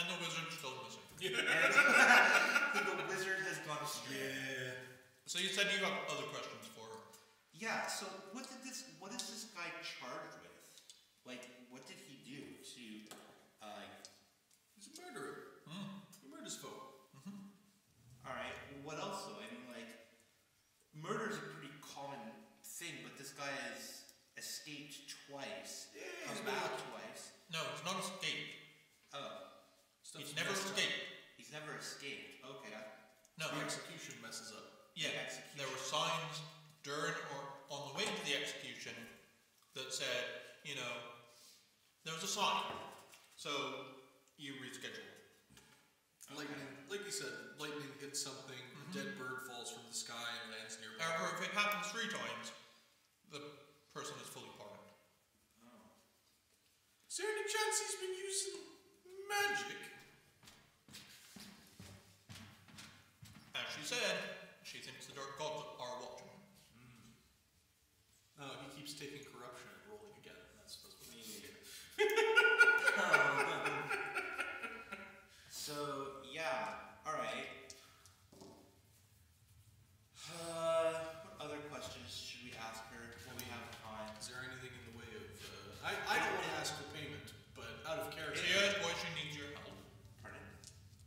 And the wizard's still missing. And the wizard has gone astray. Yeah. So you said you have other questions for her. Yeah, so what did this, what is this guy charged with? Like, what did he do to, he's a murderer. Mm. He murders folk. Mm-hmm. Alright, what else though? I mean, like, murder is a pretty common thing, but this guy has escaped twice. Yeah, he's about twice. No, he's not escaped. Oh. He's never escaped. He's never escaped. Okay. No. The execution messes up. Yeah. The there were signs during or on the way to the execution that said, you know, there was a sign. So you reschedule. Okay. Lightning, like you said, lightning hits something. Mm-hmm. A dead bird falls from the sky and lands nearby. Or if it happens 3 times, the person is fully pardoned. Oh. Is there any chance he's been using magic? As she said, she thinks the dark gods are watching. Mm. No, he keeps taking corruption and rolling again. That's what we need here. So, yeah, alright. What other questions should we ask her when we have time? Is there anything in the way of... I don't want to ask for payment, but out of character... She asks why she needs your help. Pardon?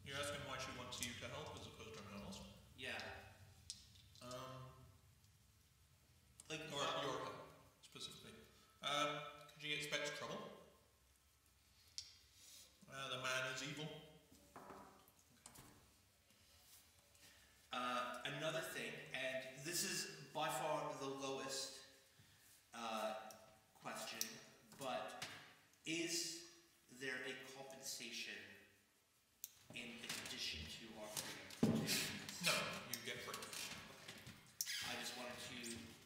You're asking why she wants you to help as opposed to anyone else? Yeah. Or your help, specifically. She expects trouble. The man is evil. Another thing, and this is by far the lowest question, but is there a compensation in addition to our freedom? No, you get free. Okay. I just wanted to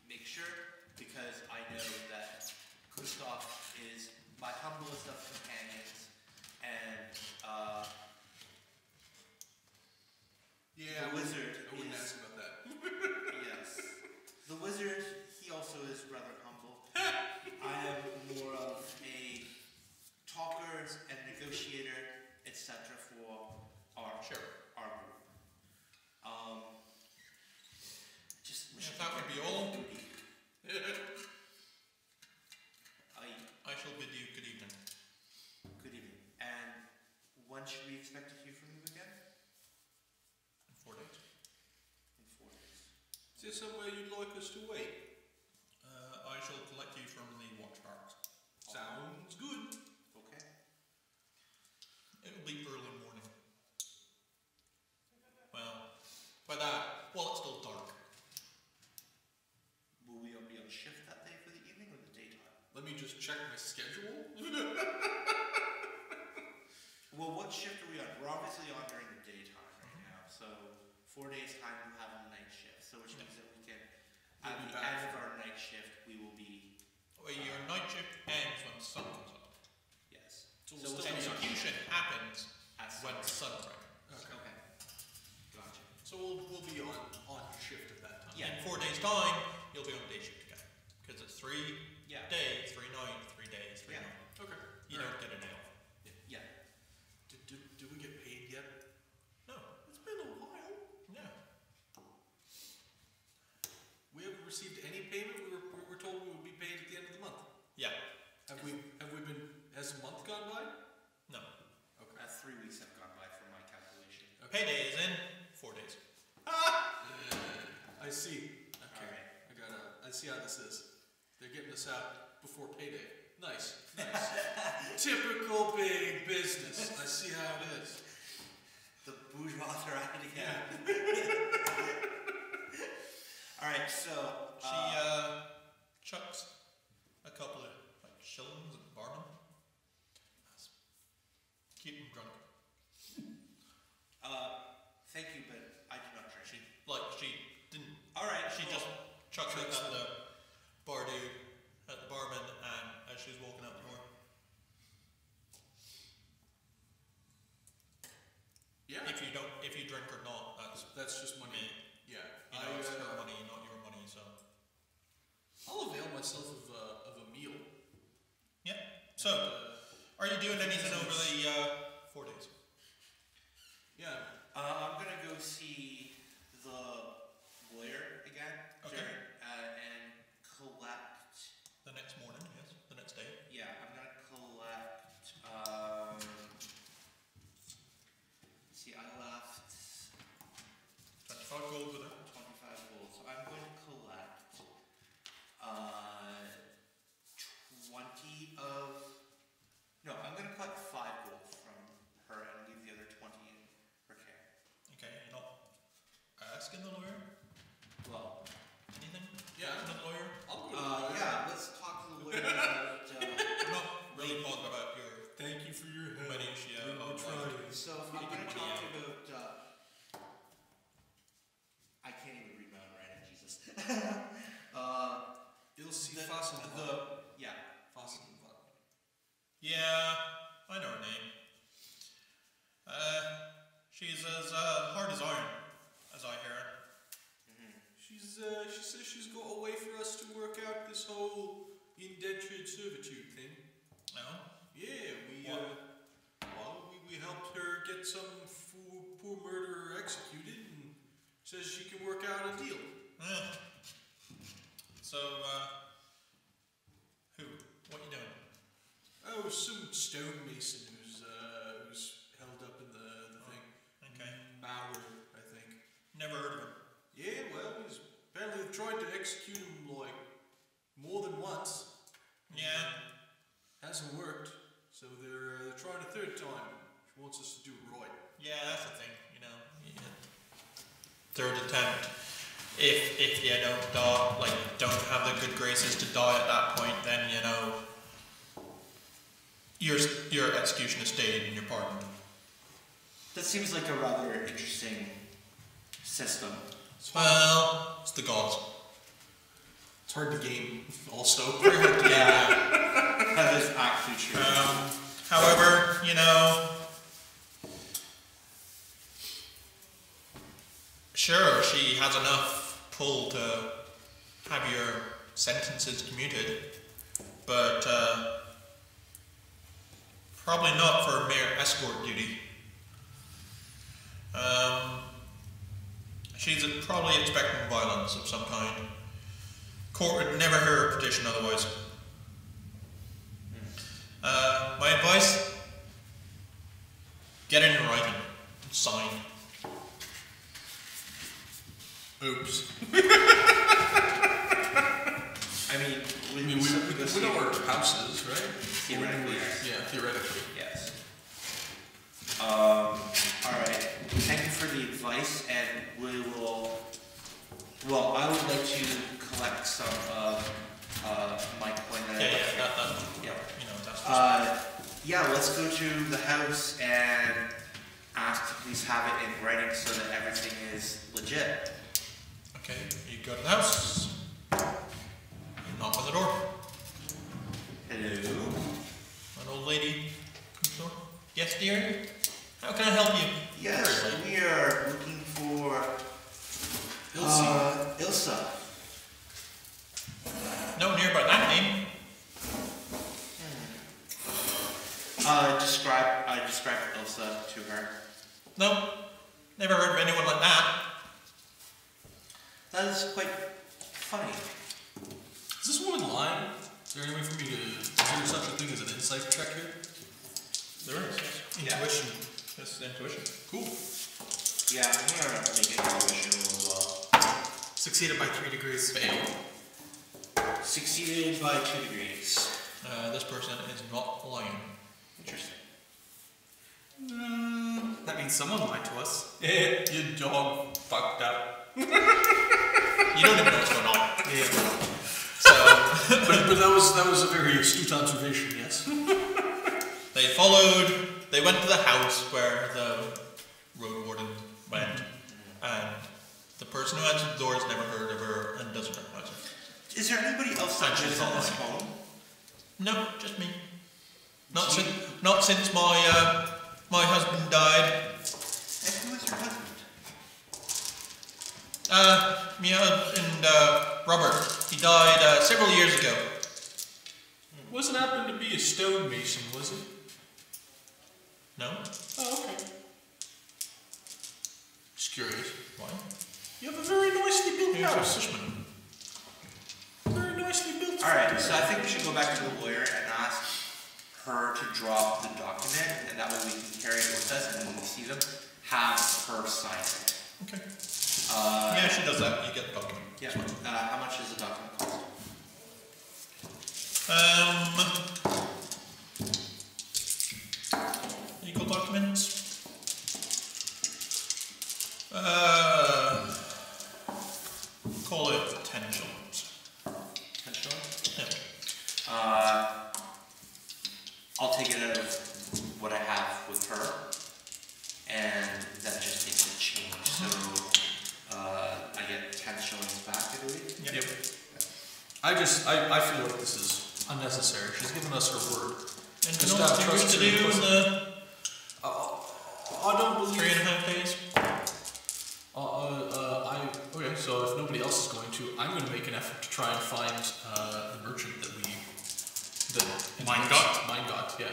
make sure, because I know that Kristoff is my humblest of companions, and yeah, the wizard. I wouldn't ask about that. Yes. The wizard, he also is rather humble. I am more of a talker and negotiator, etc. for our group. Just wish that would be all. I shall bid you good evening. Good evening. And when should we expect to hear from you again? 4 days. In 4 days. Is there somewhere you'd like us to wait? I shall collect you from the watch parks. Sounds good. Okay. It'll be early morning. Well, by that, well, it's still dark. Will we be on shift that day for the evening or the daytime? Let me just check my schedule. Well, what shift are we on? We're obviously on during the daytime right now, so... 4 days' time, we'll have a night shift. So which means that we can, at the end of our night shift, we will be... Well, your night shift ends when sun comes up. Yes. So execution happens when sun rises. Okay. Gotcha. So we'll be on shift at that time. Yeah. In 4 days' time, you'll be on day shift again. Because it's 3 days, 3 nights, 3 days, 3 nights. Okay. You don't get a day off. Yeah. Do we get paid yet? No. It's been a while. We haven't received any payment. We were told we would be paid at the end of the month. Yeah. Have we been? Has a month gone by? No. Okay. 3 weeks have gone by from my calculation. Okay. Payday is in 4 days. Ah! I see. Okay. Right. I see how this is. They're getting us out before payday. Nice. Nice. Typical big business. I see how it is. The bourgeois right again. Yeah. Alright, so she chucks a couple of shillings at Barnum. Keep them drunk. Thank you, but I do not drink. She didn't. Alright, she just chucks it at the bar dude, at the barman, and as she's walking out the door. Yeah. If you drink or not, that's just money. Yeah, you know, it's her money, not your money, so... I'll avail myself of a meal. Yeah, so, are you doing anything over the 4 days? Yeah. I'm going to go see the lawyer again. Okay. During, and collect... The next morning, yes. The next day. Yeah, I'm going to collect... see, I left... 25 gold with it. 25 gold. So I'm going to collect... 20 of... No, I'm going to collect 5 gold from her and leave the other 20 in her care. Okay, you're not asking the lawyer? Well... Anything? Yeah, asking the lawyer? I'll go to the lawyer. Yeah, let's talk to the lawyer about... I'm not really bothered about your... Thank you for your help. So if I'm going to talk about... I can't even read my own writing, Jesus. Ilse, the yeah, Fassenbach. Yeah, I know her name. She's as hard as iron, as I hear. Mm-hmm. She says she's got a way for us to work out this whole indentured servitude thing. Oh? Yeah, we helped her get some poor murderer executed, and says she can work out a deal. Mm. So, who? What you doing? Oh, some stonemason who's held up in the thing. Okay. Mauer, I think. Never heard of him. Yeah, well, he's apparently tried to execute him, like, more than once. Yeah. Hasn't worked, so they're trying a third time. She wants us to do right. Yeah, that's the thing, you know. Yeah. Third attempt. If you don't die, like, don't have the good graces to die at that point, then, you know, your execution is stated and you're pardoned. That seems like a rather interesting system. Well, it's the gods. It's hard to game, also. Very hard to game. Yeah, that is actually true. However, you know... Sure, she has enough pull to have your sentences commuted, but probably not for mere escort duty. She's probably expecting violence of some kind. Court would never hear her petition otherwise. My advice? Get it in writing. Sign. Oops. I mean, we know where our house is, right? Theoretically, yes. Yeah, theoretically. Yes. Alright. Thank you for the advice, and we will... Well, I would like to collect some of my coin that yeah, let's go to the house and ask to please have it in writing so that everything is legit. Okay, you go to the house. You knock on the door. Hello. An old lady comes to the door. Yes, dear? How can I help you? Yes, we are looking for... Ilse. No near by that name. Describe Ilse to her. No, never heard of anyone like that. That is quite funny. Is this woman lying? Is there any way for me to do such a thing as an insight check here? There is. Intuition. Yeah. That's intuition. Cool. Yeah, I'm going to make intuition as well. Succeeded by 3 degrees. Failed. Succeeded by 2 degrees. This person is not lying. Interesting. That means someone lied to us. Yeah, your dog fucked up. You don't even know what's going on. Yeah. So, but that was a very astute observation, yes. They followed. They went to the house where the road warden went, and the person who answered the door has never heard of her and doesn't recognize her. Is there anybody else that lives in this home? No, just me. Not since my my husband died. And who is your husband? My husband, Robert. He died several years ago. Wasn't happened to be a stonemason, was it? No. Oh, okay. Curious. Why? You have a very nicely built house. Very nicely built. Alright, so I think we should go back to the lawyer and ask her to drop the document, and that way we can carry it with us, and when we see them, have her sign it. Okay. Yeah, she does that. You get the document. Yeah. How much does the document cost? Legal documents. Call it 10 shillings. 10 shillings? Yeah. I'll take it out of what I have with her, and that just takes the change. So I get 10 shillings back, I believe. Yep. I feel like this is unnecessary. She's given us her word. And you know what we to do in the I don't believe 3.5 days. Okay, so if nobody else is going to, I'm going to make an effort to try and find the merchant that we. Mine got, yeah.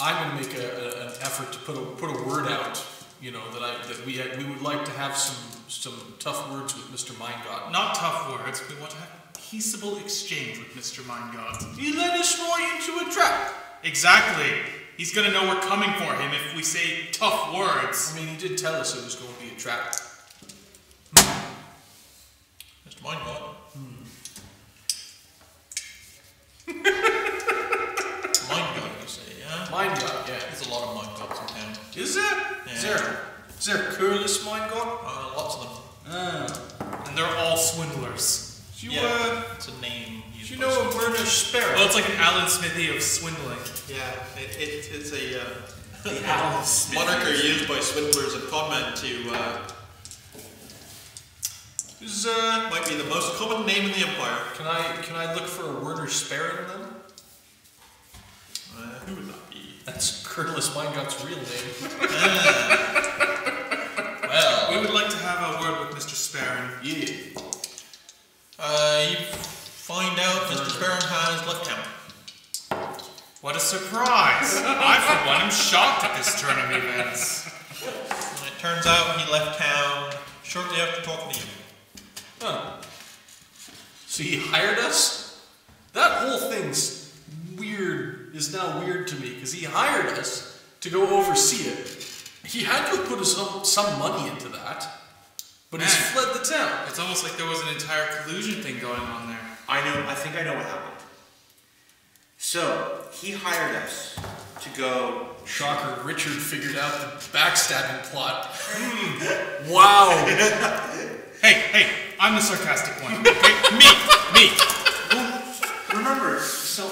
I'm gonna make an effort to put a word out, you know, that we would like to have some tough words with Mr. Meingot. Not tough words, we want to have a peaceable exchange with Mr. Meingot. He led us more into a trap. Exactly. He's gonna know we're coming for him if we say tough words. I mean, he did tell us it was going to be a trap. Mr. Meingot. Hmm. Mine gun, you say, yeah? Mine gun, yeah. There's a lot of mine guns in town. Is there? Yeah. Is there a cureless mine gun? Lots of them. And they're all swindlers. It's a name. Do you know a Werner Sparrow? Well, it's like an Alan Smithy of swindling. Yeah, it's a Alan Smithy moniker used by swindlers of conmen to. This might be the most common name in the empire. Can I look for a Werner Sparrow then? Who would that be? That's Curtis Weingut's real name. Well, we would like to have a word with Mr. Sparrow. Yeah. You find out Mr. Sparrow has left town. What a surprise! I, for one, am shocked at this turn of events. And it turns out he left town shortly after talking to you. Huh. So he hired us? That whole thing's weird, is now weird to me, because he hired us to go oversee it. He had to have put some money into that, but he's fled the town. It's almost like there was an entire collusion thing going on there. I think I know what happened. So, he hired us to go... Shocker, Richard figured out the backstabbing plot. Wow. Hey, I'm the sarcastic one. Okay? me. Well, remember, so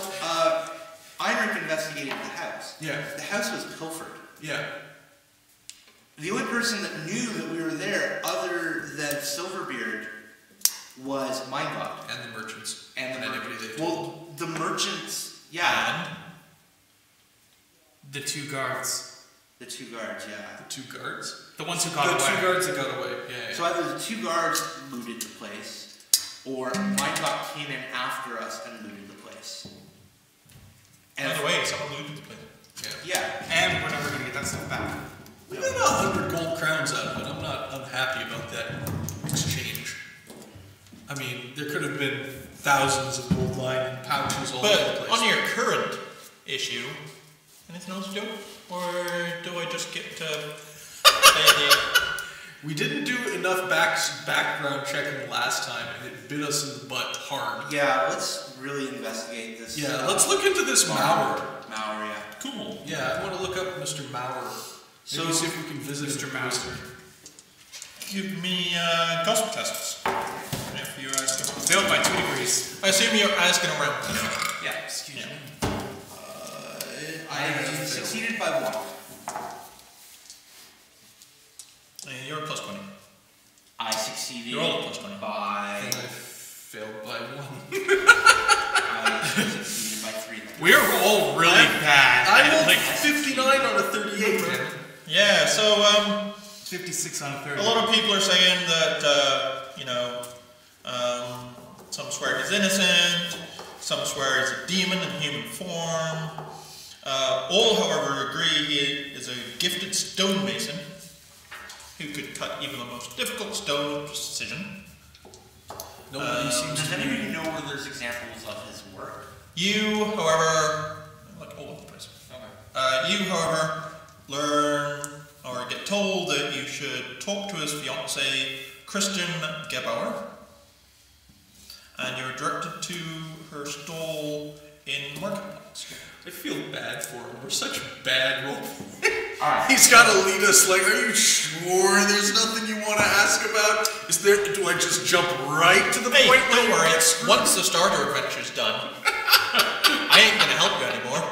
Einrich investigated the house. Yeah. The house was pilfered. Yeah. The only person that knew that we were there, other than Silverbeard, was Meingot. And the merchants. Well, the merchants. Yeah. And the two guards. The two guards, yeah. The two guards? The ones who got away. The two guards that got away, yeah. So either the two guards looted the place, or Mindbot came in after us and looted the place. And by the way, someone looted the place. Yeah. And we're never going to get that stuff back. We got 100 gold crowns out of it. I'm not unhappy about that exchange. I mean, there could have been thousands of gold lining pouches all over the place. But on your current issue, anything else to do? Or do I just get to We didn't do enough background checking last time, and it bit us in the butt hard. Yeah, let's really investigate this. Yeah, let's look into this Mauer. Mauer, yeah. Cool. Yeah, I want to look up Mr. Mauer. So see if we can visit Mr. Mauer. Give me gospel tests. If you're asking, failed by 2 degrees. I assume you're asking around. Yeah. Excuse me. I succeeded by 1. And you're a +20. I succeeded. You're all a +20. By. And I failed by 1. I succeeded by 3. We're all really bad. I rolled 59 on a 38. Right? Yeah. So 56 on a 30. A lot of people are saying that some swear he's innocent, some swear he's a demon in human form. All, however, agree he is a gifted stonemason who who could cut even the most difficult stone with precision. Nobody seems to. Does anybody know where there's examples of his work? You, however, like all over the place. Okay. You, however, learn or get told that you should talk to his fiancée, Kristen Gebauer, and you're directed to her stall in Marketplace. I feel bad for him. We're such bad role. Right. He's got to lead us. Like, are you sure there's nothing you want to ask about? Is there? Do I just jump right to the point? Don't worry. Once the starter adventure's done, I ain't gonna help you anymore.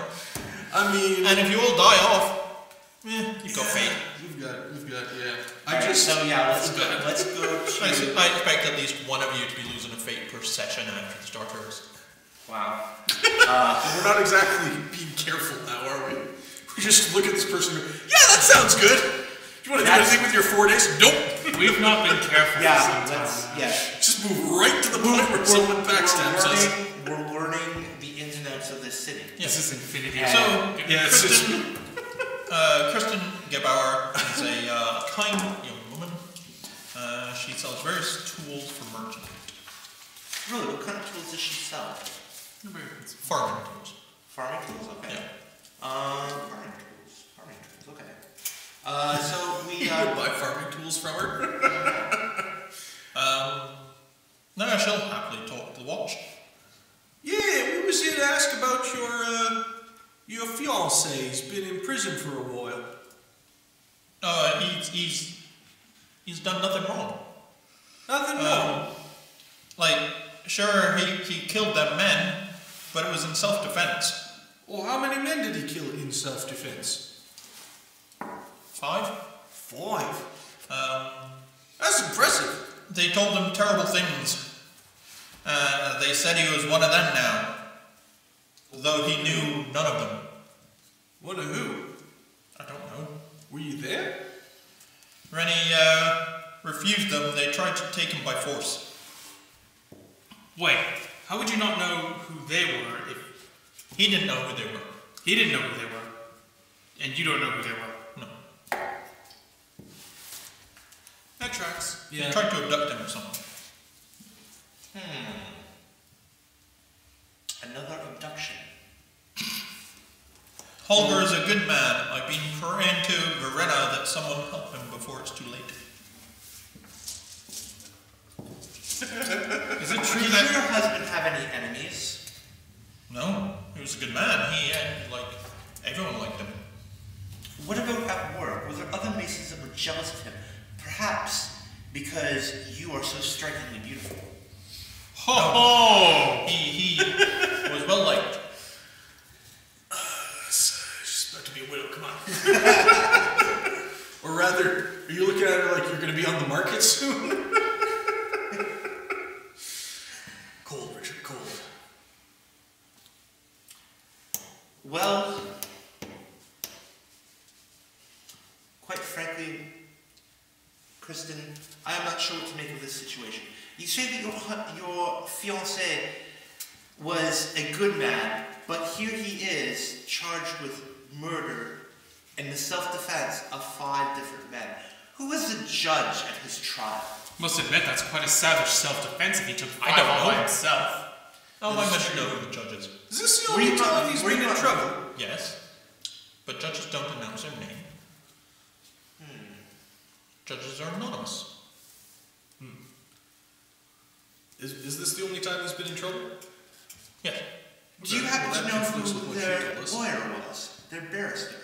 I mean, and if you all die off, you've got fate. You've got. Yeah. Let's go. I expect at least one of you to be losing a fate per session after the starters. Wow. We're not exactly being careful now, are we? We just look at this person and go, yeah, that sounds good. Do you want to do anything with your 4 days? Nope. We've not been careful. Yeah. Just move right to the point where someone backstabs us. We're learning the ins and outs of this city. Yeah. This is infinity. So, yeah, it's Kristen, Kristen Gebauer is a kind young woman. She sells various tools for merchants. Really? What kind of tools does she sell? Farming tools. Farming tools, okay. Yeah. Farming tools, okay. So we you buy farming tools from her. No, she'll happily talk to the watch. Yeah, we was here to ask about your fiancé. He's been in prison for a while. He's done nothing wrong. Nothing wrong. Like. Sure, he killed that man, but it was in self-defense. Well, how many men did he kill in self-defense? 5. 5? That's impressive. They told him terrible things. They said he was one of them now, although he knew none of them. One of who? I don't know. Were you there? When he refused them, they tried to take him by force. Wait, how would you not know who they were if... He didn't know who they were. He didn't know who they were. And you don't know who they were. No. That tracks. Yeah. They tried to abduct him or something. Another abduction. Holger is a good man. I've been praying to Veretta that someone help him before it's too late. Is it true that your husband have any enemies? No, he was a good man. He and everyone liked him. What about at work? Were there other masons that were jealous of him? Perhaps because you are so strikingly beautiful. Oh, no. He was well liked. She's about to be a widow. Come on. Or rather, are you looking at her like you're going to be on the market soon? Well, quite frankly, Kristen, I am not sure what to make of this situation. You say that your fiancé was a good man, but here he is charged with murder in the self-defense of 5 different men. Who was the judge at his trial? Must admit that's quite a savage self-defense if he took 5 by himself. Oh, I must know who the judge is. Is this the only time he's been in trouble? Yes. But judges don't announce their name. Judges are anonymous. Is this the only time he's been in trouble? Yes. Do you happen to know who their lawyer was? Their barrister.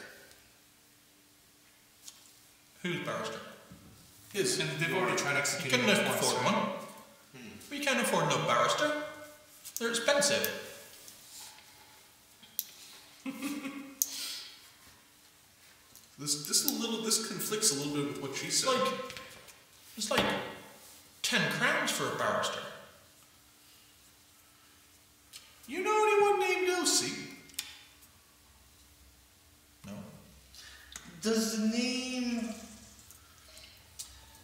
Whose barrister? His. And they've already tried executing him. You couldn't afford one. We can't afford no barrister. They're expensive. this conflicts a little bit with what she said. It's like 10 crowns for a barrister. You know anyone named Ilse? No. Does the name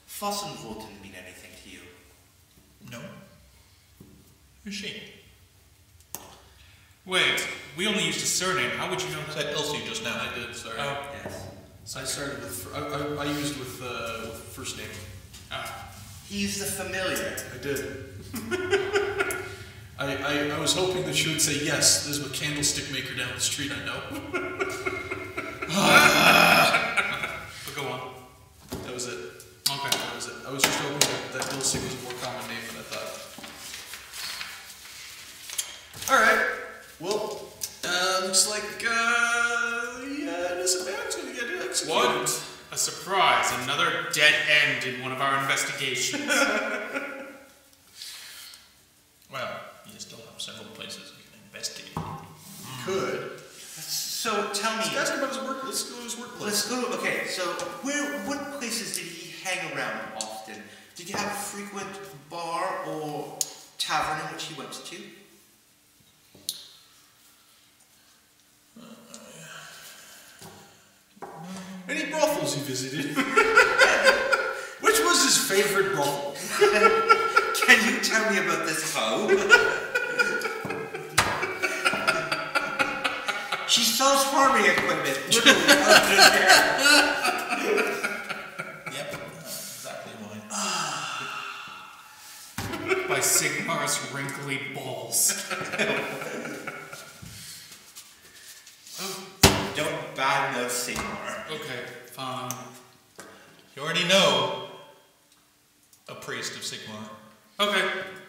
Fossenvolten mean anything to you? No. Who's she? Wait, we only used a surname. How would you know that? Said Ilse just now. I did, sorry. Oh, yes. So I started with, I used with first name. He's the familiar. I did. I was hoping that she would say, yes, there's a candlestick maker down the street, I know. But go on. That was it. Okay. That was it. I was just hoping that Ilse was a more common name than I thought. Alright. Well, looks like, yeah, innocent man's gonna get executed. What? A surprise. Another dead end in one of our investigations. Well, you still have several places you can investigate. Could. So tell me. Let's ask about his work. Let's go to his workplace. Let's go. Okay. So what places did he hang around often? Did you have a frequent bar or tavern in which he went to? Any brothels he visited? Which was his favorite brothel? Can you tell me about this hoe? She sells farming equipment. Literally, yep, exactly mine. By Sigmar's wrinkly balls. Oh. Don't badmouth Sigmar. Okay, fine. You already know a priest of Sigmar. Okay,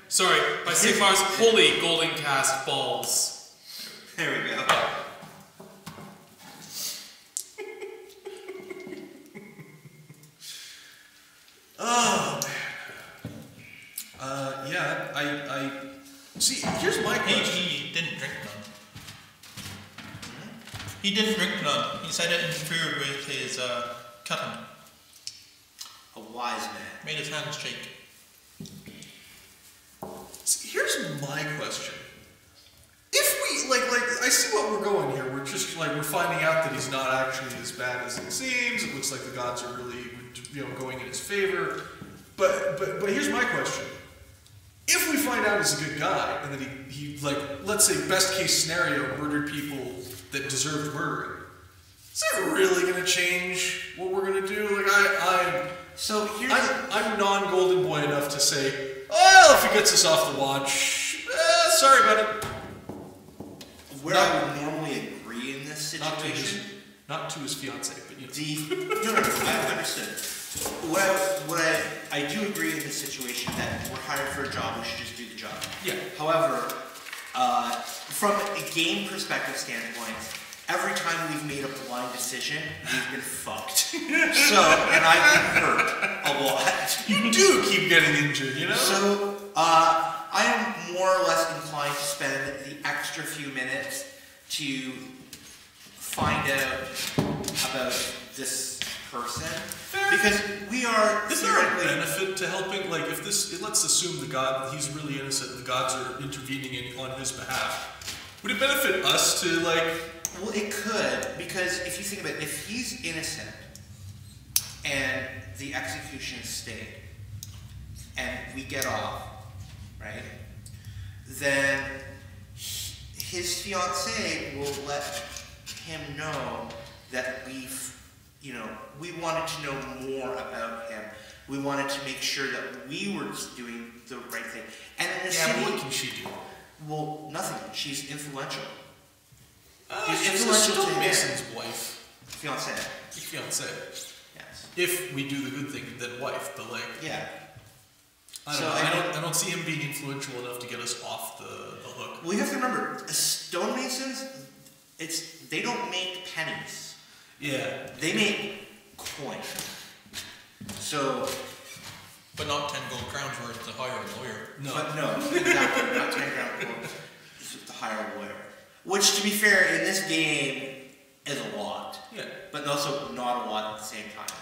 sorry. By Sigmar's holy golden cast balls. There we go. Oh, man. Yeah, I see, here's my question. He didn't drink none. He didn't drink none. He said it interfered with his, cutting. A wise man. Made his hands shake. See, here's my question. If we, like, I see what we're going here. We're just, like, we're finding out that he's not actually as bad as it seems. It looks like the gods are really, you know, going in his favor, but here's my question: if we find out he's a good guy and that he like, let's say best case scenario, murdered people that deserved murdering, is that really going to change what we're going to do? Like I'm non-golden boy enough to say, well, if he gets us off the watch, sorry about it. Where I would normally agree in this situation, not to his fiance. No, I understood. What I do agree in this situation that we're hired for a job, we should just do the job. Yeah. However, from a game perspective standpoint, every time we've made a blind decision, we've been fucked. So, and I've been hurt a lot. You do keep getting injured, you know? So, I am more or less inclined to spend the extra few minutes to find out about this person. Fair. Because we are. Is there a benefit to helping? Like, if this, let's assume the god, he's really innocent. The gods are intervening on his behalf. Would it benefit us to like? Well, it could, because if you think about it, if he's innocent and the execution stayed and we get off, right? Then his fiance will let him know that we've, you know, we wanted to know more about him. We wanted to make sure that we were doing the right thing. And in the city, what can she do? Well, nothing. She's influential. She's influential to Mason's wife. Fiance. Fiance. Yes. If we do the good thing, then wife. But like, yeah. I don't see him being influential enough to get us off the hook. Well, you have to remember, stonemasons, they don't make pennies. Yeah. They make coin. So. But not 10 gold crowns worth to hire a lawyer. No. But no, exactly. Not 10 gold crowns to hire a lawyer. Which, to be fair, in this game is a lot. Yeah. But also not a lot at the same time.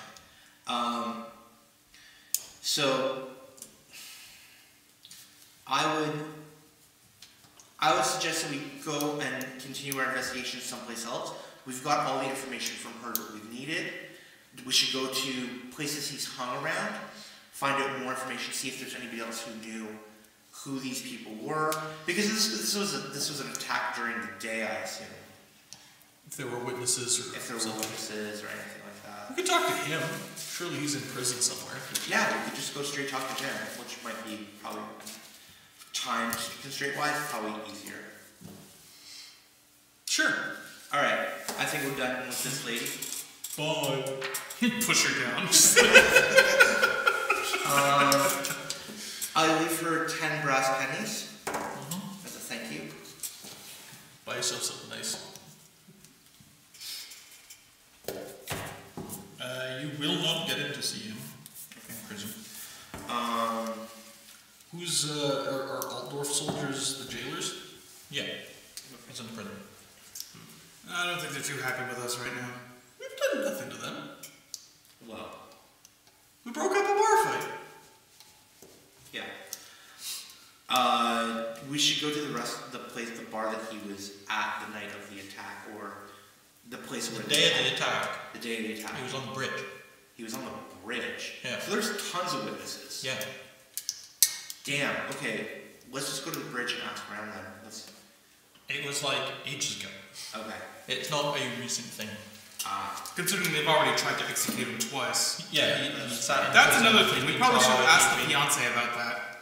So. I would suggest that we go and continue our investigation someplace else. We've got all the information from her that we've needed. We should go to places he's hung around, find out more information, see if there's anybody else who knew who these people were. Because this was an attack during the day, I assume. If there were witnesses or if there something. Were witnesses or anything like that. We could talk to him. Surely he's in prison somewhere. Yeah, we could just go straight talk to Jen, which might be probably time constraint-wise, probably easier. Sure. Alright, I think we're done with this lady. Bye. Push her down. I'll leave her 10 brass pennies. As a thank you. Buy yourself something nice. You will not get in to see him in prison. Who's, are Altdorf soldiers the jailers? Yeah. He's in prison. I don't think they're too happy with us right now. We've done nothing to them. Well. We broke up a bar fight. Yeah. We should go to the rest of the place, the bar that he was at the night of the attack, or the place where the day of the attack. He was on the bridge. He was on the bridge. Yeah. So there's tons of witnesses. Yeah. Damn. Okay. Let's just go to the bridge and ask around then. Let's... It was like ages ago. Okay. It's not a recent thing. Considering they've already tried to execute him twice. Yeah. That's another thing. We probably should have asked the fiance about that.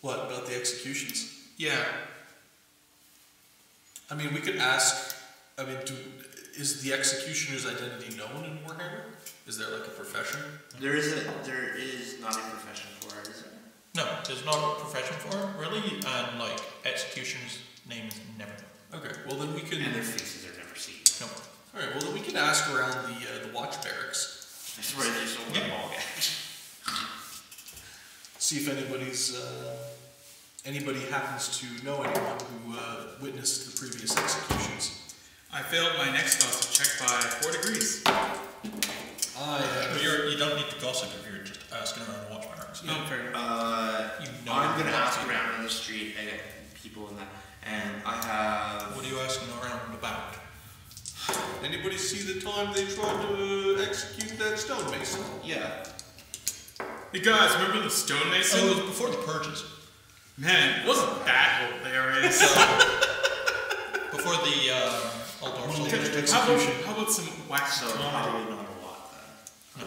What, about the executions? Yeah. I mean, we could ask, I mean, is the executioner's identity known in Warhammer? Is there like a profession? There is not a profession for it, is there? No, there's not a profession for it, really, and like, executioner's name is never known. Okay, well then we can... And their faces are never seen. No. Alright, well then we can ask around the watch barracks. That's where there's only a ball gag. See if anybody happens to know anyone who witnessed the previous executions. I failed my next gossip check by 4 degrees. You don't need to gossip if you're just asking around watch barracks. No, fair enough. I'm going to ask around on the street and people and that. And I have... What are you asking around about? Anybody see the time they tried to execute that stonemason? Yeah. Hey guys, remember the stonemason? Oh, it was before the purges. Man, it wasn't that old there is. Before the Altdorf execution. How about some wax? So, probably not a lot then. No.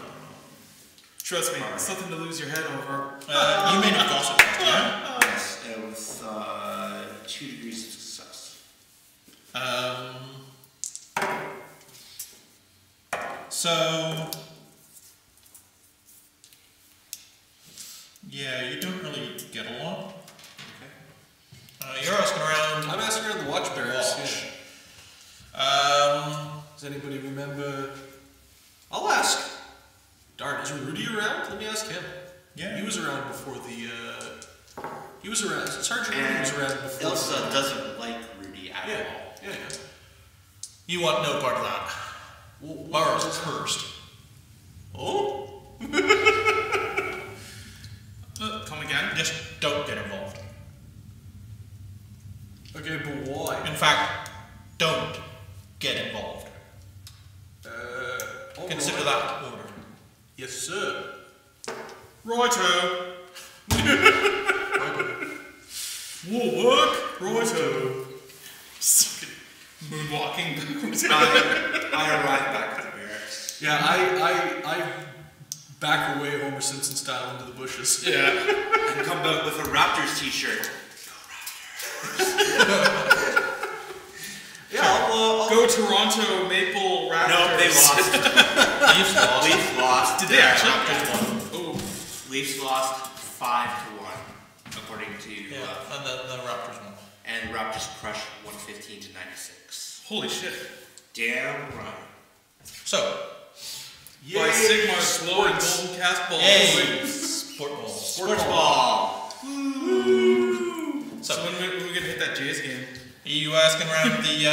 Trust me, something to lose your head over. You made a gossip. Yeah? Yes, it was 2 degrees of success. So... Yeah, you don't really get along. Okay. You're asking around... I'm asking around the watch barracks. Yeah. Does anybody remember... I'll ask. Darn, is Rudy around? Let me ask him. Yeah. He was around before the... He was around. Sergeant Rudy was around before... Ilse doesn't like Rudy at all. Yeah, yeah. You want no part of that. Mauer's cursed. Oh? Come again? Just don't get involved. Okay, but why? In fact, don't get involved. Consider that order. Yes, sir. Righto. War work. Righto. Moonwalking. I arrived back at the barracks. Yeah, I back away Homer Simpson style into the bushes. Yeah. And come back with a Raptors t-shirt. Go Raptors. Yeah, I'll go Toronto Maple Raptors. No, they lost. Leafs lost. Leafs lost. Did they actually win? Oh. Leafs lost 5-1, according to... Yeah, and the Raptors won. And Raptors crushed 115-96. Holy shit. Damn right. So... Yay. By Sigmar slow and golden cast ball. Yay. Sports ball. Woo. So when we gonna hit that Jays game? Are you asking around the?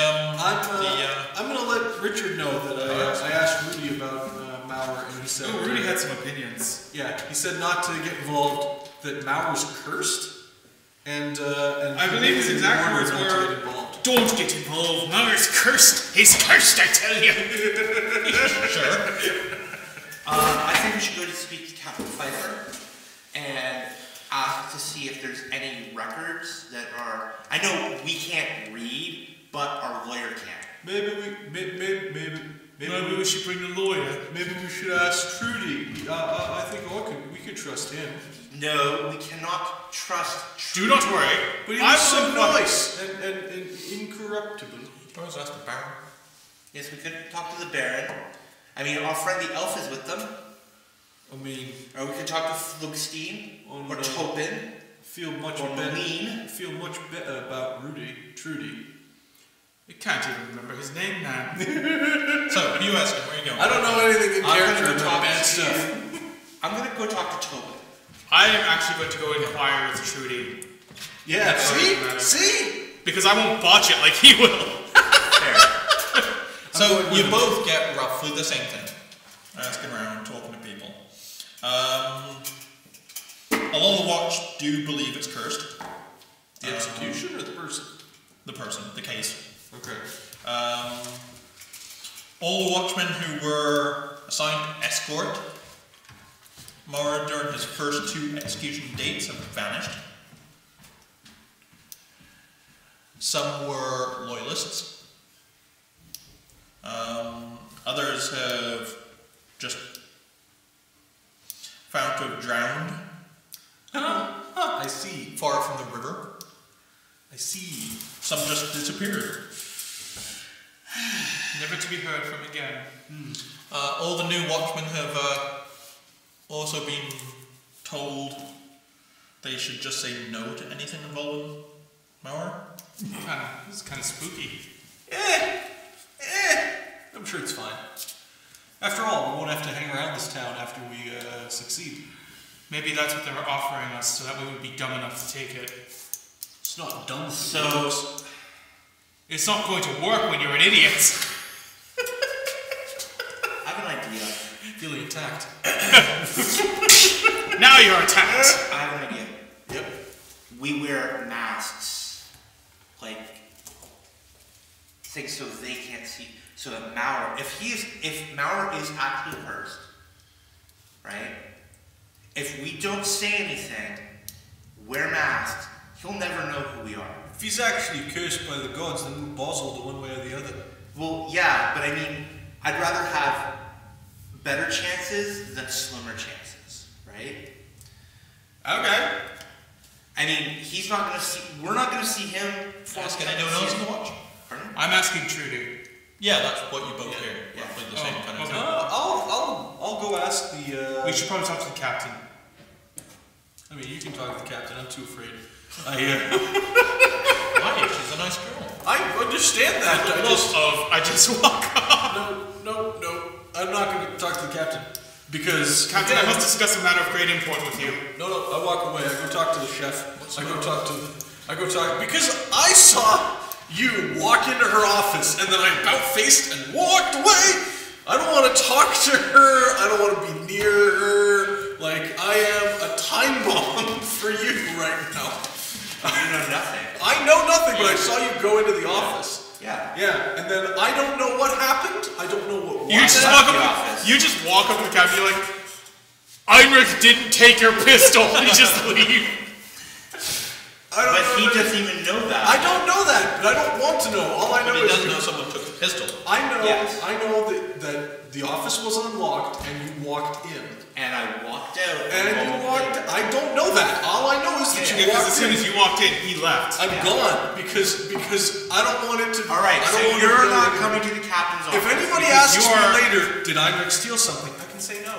I'm gonna let Richard know that I asked Rudy about Mauer, and he said. Oh, Rudy had some opinions. Yeah, he said not to get involved. That Mauer's cursed, and I believe his exact words were. Don't get involved. Mauer's cursed. He's cursed, I tell you. Sure. I think we should go to speak to Captain Pfeiffer and ask to see if there's any records that are... I know we can't read, but our lawyer can. Maybe we should bring the lawyer. Maybe we should ask Trudy. I think we could trust him. No, we cannot trust Trudy. Do not worry. But he was so nice and incorruptible. Suppose ask the Baron. Yes, we could talk to the Baron. I mean, our friend the elf is with them. I mean... Or we could talk to Flugstein, or Topin, or Moline. I feel much better about Trudy. You can't even remember his name now. So, what do you ask him? Where are you going? I don't know anything in character about bad stuff. I'm going to go talk to Tobin. I am actually going to go inquire with Trudy. Yeah, see? Because I won't botch it like he will. So, you both get roughly the same thing. Asking around, talking to people. Along the watch, do you believe it's cursed? The execution or the person? The person, the case. Okay. All the watchmen who were assigned to escort Mauer during his first two execution dates have vanished. Some were loyalists. Others have just found to have drowned. I see. Far from the river. I see. Some just disappeared. Never to be heard from again. Mm. All the new watchmen have also been told they should just say no to anything involving Mauer. This is kind of spooky. I'm sure it's fine. After all, we won't have to hang around this town after we succeed. Maybe that's what they were offering us, so that we would be dumb enough to take it. It's not dumb. So it's not going to work when you're an idiot. I have an idea. Feeling attacked. Now you're attacked. I have an idea. Yep. We wear masks, like things so they can't see. So that Mauer, if Mauer is actually cursed, right? If we don't say anything, wear masks. He'll never know who we are. If he's actually cursed by the gods, then we'll bozzle the one way or the other. Well, yeah, but I mean, I'd rather have better chances than slimmer chances, right? Okay. I mean, he's not going to see, we're not going to see him. Asking anyone else to watch? Pardon? I'm asking Trudy. Yeah, that's what you both hear. Yeah. Roughly the same kind of thing. I'll go ask the... We should probably talk to the captain. I mean, you can talk to the captain, I'm too afraid. Why? She's a nice girl. I understand that. I just walk off. No. I'm not going to talk to the captain. Because... Captain, I must discuss a matter of great import with you. No, I walk away. I go talk to the chef. Because I saw you walk into her office, and then I bout-faced and walked away. I don't want to talk to her. I don't want to be near her. Like, I am a time bomb for you right now. You know nothing. I know nothing, but I saw you go into the office. Yeah, and then I don't know what happened. I don't know what you just walk up to the captain, you're like, Heinrich didn't take your pistol, and you just leave. But he doesn't even know that. I don't know that, but I don't want to know. All I know is... But he doesn't know someone took the pistol. I know that the office was unlocked, and you walked in. And I walked out. I don't know that. All I know is that you walked in. As soon as you walked in, he left. I'm gone, because I don't want it to... Alright, so you're not coming to the captain's office. If anybody asks me later, did I steal something, I can say no.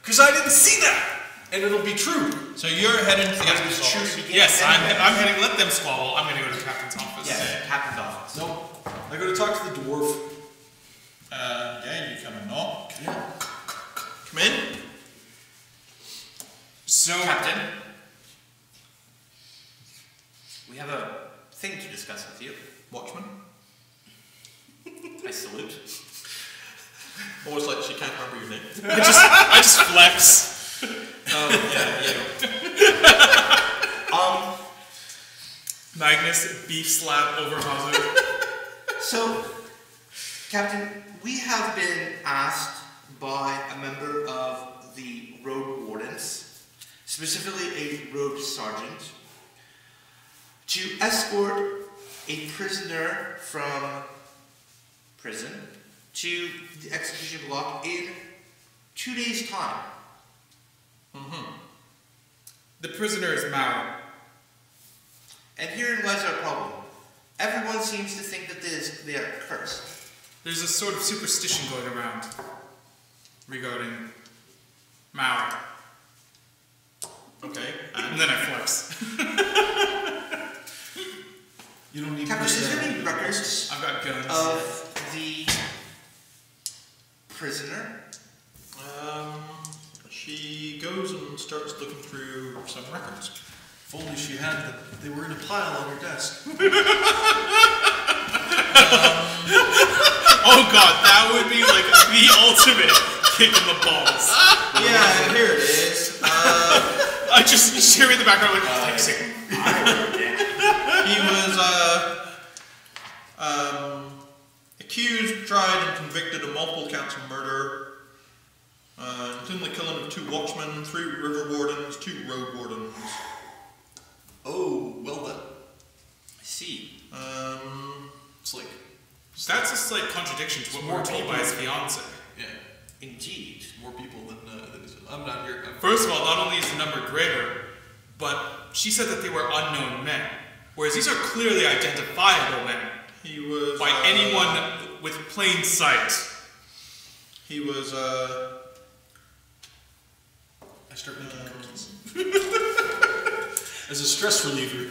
Because I didn't see that. And it'll be true. So you're heading to the captain's office. Yes, I'm heading. Let them squabble. I'm going to go to the captain's office. Yeah, captain's office. Nope. I go to talk to the dwarf. Yeah, you come and knock. Yeah. Come in. So, Captain, we have a thing to discuss with you, Watchman. I salute. Always like she can't remember your name. I just flex. Magnus beef slap over Hazu. So, Captain, we have been asked by a member of the road wardens, specifically a road sergeant, to escort a prisoner from prison to the execution block in 2 days' time. Mm-hmm. The prisoner is Mauer. And herein lies our problem. Everyone seems to think that they are cursed. There's a sort of superstition going around regarding Mauer. Okay. And then I flex. You don't need to. Captain, is there any records of the prisoner? She goes and starts looking through some records. If only she had them. They were in a pile on her desk. Oh god, that would be like the ultimate kick in the balls. Yeah, here it is. I just hear in the background like flexing. He was accused, tried, and convicted of multiple counts of murder. Including the killing of 2 watchmen, 3 river wardens, 2 road wardens. Oh, well then. I see. Slick. That's a slight contradiction to what we're told by his fiancée. Yeah. Indeed. More people than I'm not here. First of all, not only is the number greater, but she said that they were unknown men. Whereas these are clearly identifiable men. He was... by anyone with plain sight. He was, I start making cookies. As a stress reliever.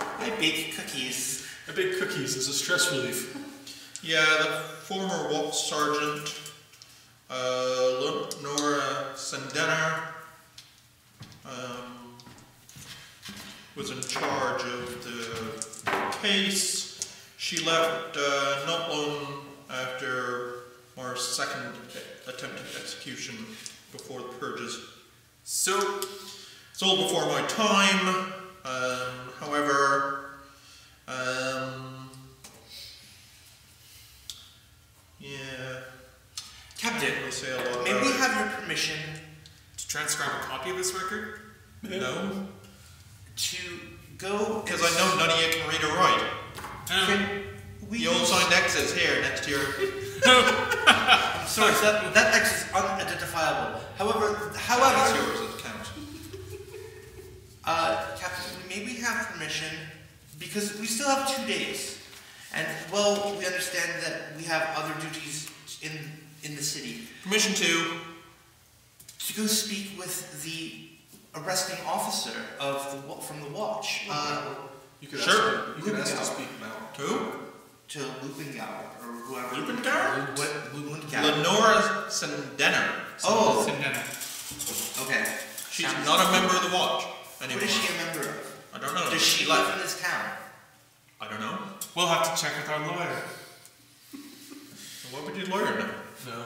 I bake cookies. I bake cookies as a stress relief. Yeah, the former Walk Sergeant, Nora Sendener, was in charge of the case. She left not long after our second attempted execution before the purges. So, it's all before my time. However, yeah. Captain, may we have your permission to transcribe a copy of this record? Yeah. No. To go. Because I know none of you can read or write. You all signed X's here next to your. I'm sorry, that X is unidentifiable. However, that's yours, it counts. Captain, may we have permission, because we still have 2 days, and well, we understand that we have other duties in the city. Permission to go speak with the arresting officer from the watch. You could ask to speak now. Who? To Lupin Gower, or whoever. Lupin Gower? Lupin Gower. Nora Sendener. Oh! Sendener. Okay. She's not a member of the watch anymore. What is she a member of? I don't know. Does she live in this town? I don't know. We'll have to check with our lawyer. What would your lawyer know? No.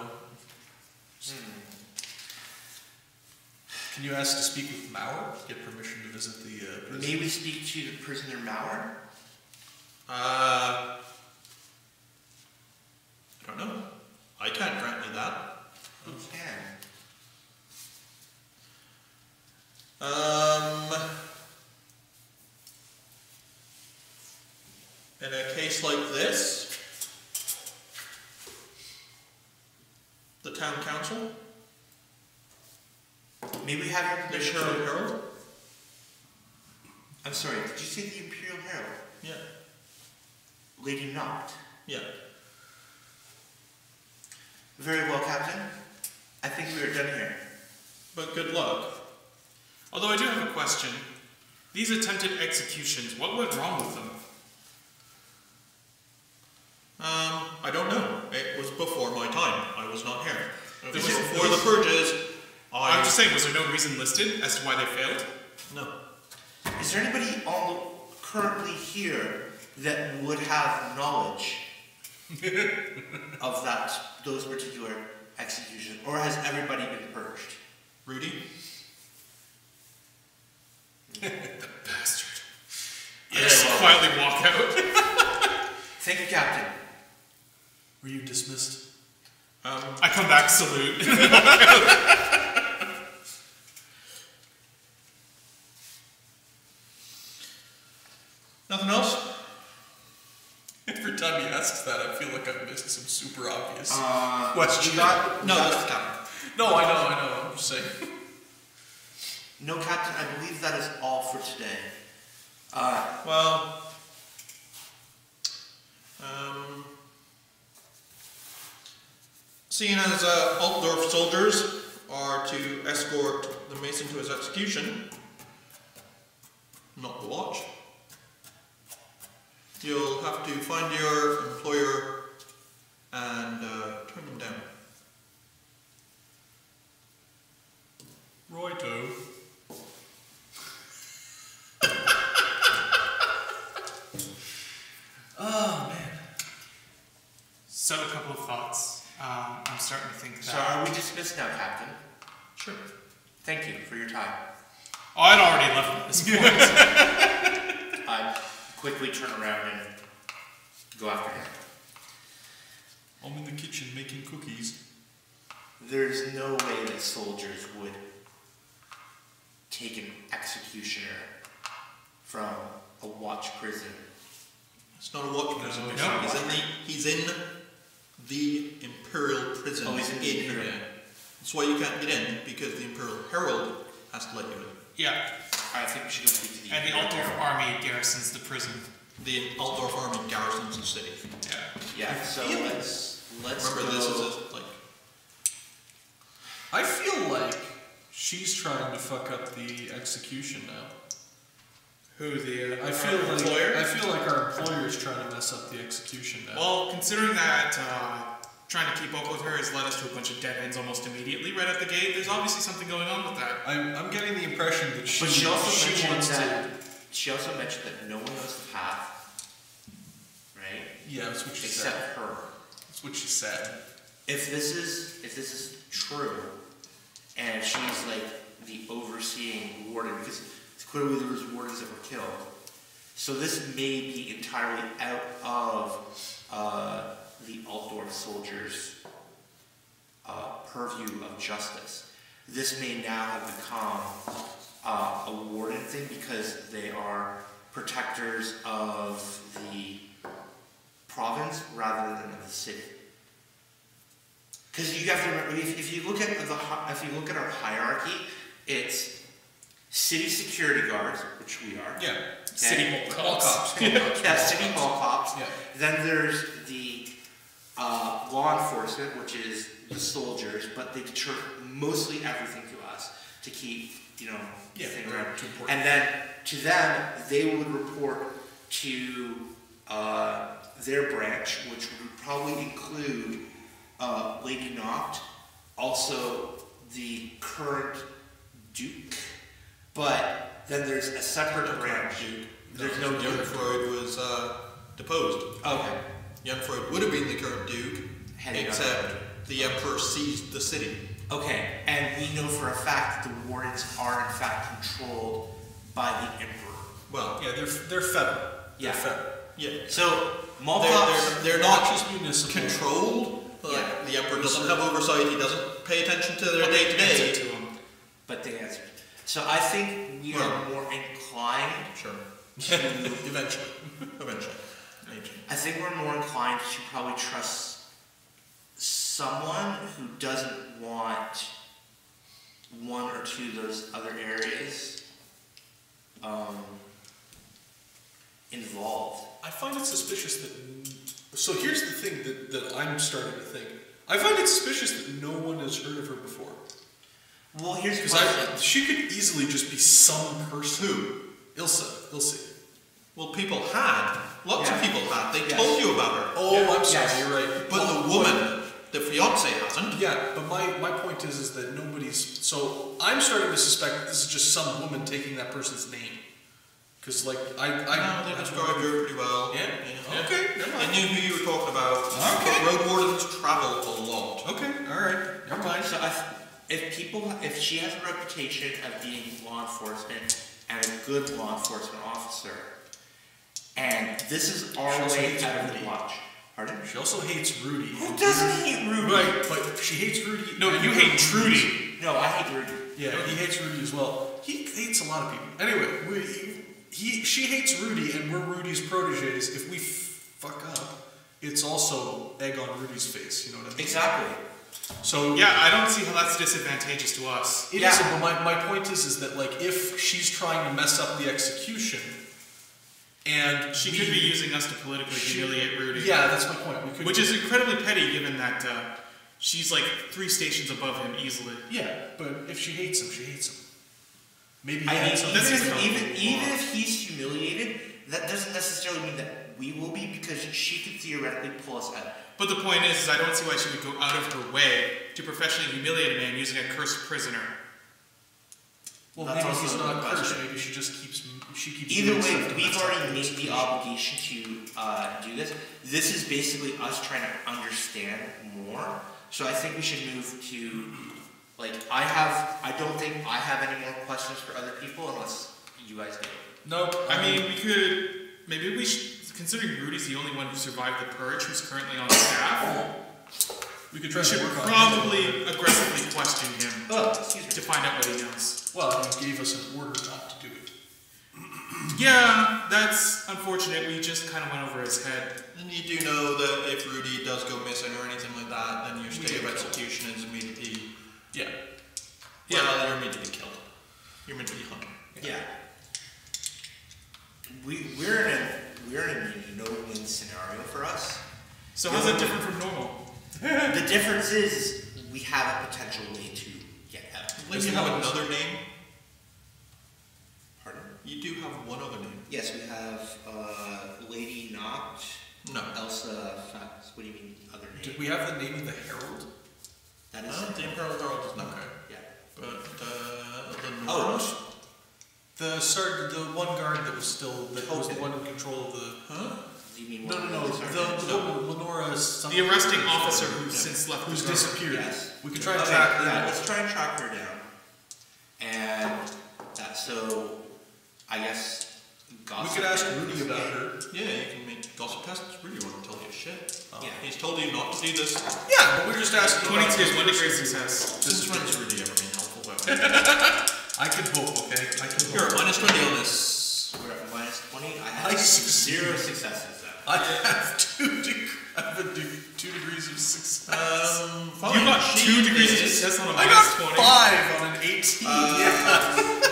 Can you ask to speak with Mauer? Get permission to visit the prisoner? May we speak to the prisoner Mauer? I don't know. I can't grant you that. Who can? In a case like this, the town council. May we have your permission? The Imperial Herald. I'm sorry. Did you say the Imperial Herald? Yeah. Lady Knott. Yeah. Very well, Captain. I think we are done here. But good luck. Although I do have a question. These attempted executions, what went wrong with them? I don't know. It was before my time. I was not here. It was before the purges. I'm just saying, was there no reason listed as to why they failed? No. Is there anybody currently here that would have knowledge of those particular executions, or has everybody been purged? Rudy? The bastard. Yeah, I just quietly walk out. Thank you, Captain. Were you dismissed? I come back, salute. Nothing else? Every time you ask asked that. I feel like I've missed some super obvious question. No, that's the captain. No, I know. I'm just saying. No, Captain, I believe that is all for today. Seeing as Altdorf soldiers are to escort the Mason to his execution, not the watch, you'll have to find your employer and turn him down. Righto. Oh man. So a couple of thoughts. I'm starting to think that. So are we dismissed now, Captain? Sure. Thank you for your time. Oh, I'd already left at this point. I quickly turn around and go after him. I'm in the kitchen making cookies. There's no way that soldiers would take an executioner from a watch prison. It's not a watch prison. No, he's in the Imperial prison. Oh, he's in the Imperial. Yeah. That's why you can't get in, because the Imperial Herald has to let you in. Yeah. I think we should go speak to the Imperial Herald. And the Altdorf Army garrisons the prison. The Altdorf Army garrisons the city. Yeah. Yeah, so let's remember, this is a, like... I feel like she's trying to fuck up the execution now. Who the? I feel like our employer is trying to mess up the execution now. Well, considering that trying to keep up with her has led us to a bunch of dead ends almost immediately right at the gate, there's obviously something going on with that. I'm getting the impression that she also mentioned that no one knows the path, right? Yeah, that's what she said. Except her. That's what she said. If this is true, and if she's like the overseeing warden, because it's clearly there was wardens that were killed, so this may be entirely out of the Altdorf soldiers' purview of justice. This may now have become a warden thing because they are protectors of the province rather than of the city. Because you have to remember, if you look at our hierarchy, it's city security guards, which we are. Yeah. Okay? City hall cops. Yeah, city hall cops. Yeah. Then there's the law enforcement, which is the soldiers, but they deter mostly everything to us to keep, things around. And then to them, they would report to their branch, which would probably include Lady Knott, also the current Duke, but then there's a separate branch. There's no Duke. Young Freud was deposed. Okay. Young Freud would have been the current Duke, except the Emperor seized the city. Okay, and we know for a fact that the wardens are in fact controlled by the Emperor. Well, yeah, they're federal. Yeah. They're federal. Yeah. So, they're not just municipal. Controlled. Yeah. The Emperor doesn't have oversight, he doesn't pay attention to their day-to-day. But they answer. So I think we are more inclined to... Eventually. I think we're more inclined to probably trust someone who doesn't want one or two of those other areas involved. I find it suspicious that... So here's the thing that I'm starting to think. I find it suspicious that no one has heard of her before. Well, here's the question. She could easily just be some person. Who? Ilse. Well, people had. Lots of people had. They told you about her. Oh, yeah. I'm sorry, you're right. But the woman, the fiancé hasn't. Yeah, but my point is that nobody's... So I'm starting to suspect that this is just some woman taking that person's name. Because, like, I described her pretty well. Yeah. Okay. Never mind. I knew who you were talking about. Okay. Road wardens travel a lot. Okay. All right. Never mind. So, if she has a reputation of being law enforcement and a good law enforcement officer, and this is our way out of the watch. Pardon? She also hates Rudy. Who doesn't hate Rudy? Right. But she hates Rudy. No, you hate Trudy. No, I hate Rudy. Yeah, he hates Rudy as well. He hates a lot of people. Anyway, she hates Rudy, and we're Rudy's protégés. If we fuck up, it's also egg on Rudy's face, you know what I mean? Exactly. So yeah, I don't see how that's disadvantageous to us. It isn't, but my point is that like if she's trying to mess up the execution, and she could be using us to politically humiliate Rudy. Yeah, that's my point. We could, which is incredibly petty, given that she's like 3 stations above him easily. Yeah, but if she hates him, she hates him. Maybe I mean, even if he's humiliated, that doesn't necessarily mean that we will be, because she could theoretically pull us out. But the point is I don't see why she would go out of her way to professionally humiliate a man using a cursed prisoner. Well, that's maybe he's not cursed. Maybe she just keeps. Either way, we've already made the obligation to do this. This is basically us trying to understand more. So I think we should move to, like, I don't think I have any more questions for other people unless you guys do. Nope. I mean, we could, maybe we should, considering Rudy's the only one who survived the purge, who's currently on staff, we could try to probably aggressively question him to find out what he knows. Well, he gave us an order not to do it. Yeah, that's unfortunate. We just kind of went over his head. And you do know that if Rudy does go missing or anything like that, then your state of execution is immediately... Yeah. Well, you're immediately killed. You're immediately hung. Yeah. We're in a no-win scenario for us. So how's that different from normal? The difference is we have a potential way to get out. Like, you have another name? You do have one other name. Yes, we have Lady Knott. No. Elsa Fats. What do you mean, other name? Did we have the name of the Herald? That is the Imperial Herald is not okay. Yeah. But the Nora? Oh. The one guard that was still, was the one in control of the... Huh? Do you mean one? No, the Lenora something. The arresting officer who's since left the guard. Disappeared. Yes. We could try and track her down. Let's try and track her down. And so... I guess gossip. We could ask Rudy about her. Yeah, you can make gossip tests. Rudy won't tell you shit. Yeah. He's told you not to do this. Yeah, but we're just asking. 22 degree success. This is when it's Rudy ever been helpful. I can hope, okay? I can hope. You're minus 20 on this. We're at minus 20. I have 0 successes. I have 2 degrees of success. You got 2 degrees of success on a minus 20. I got 5 on an 18. Yeah.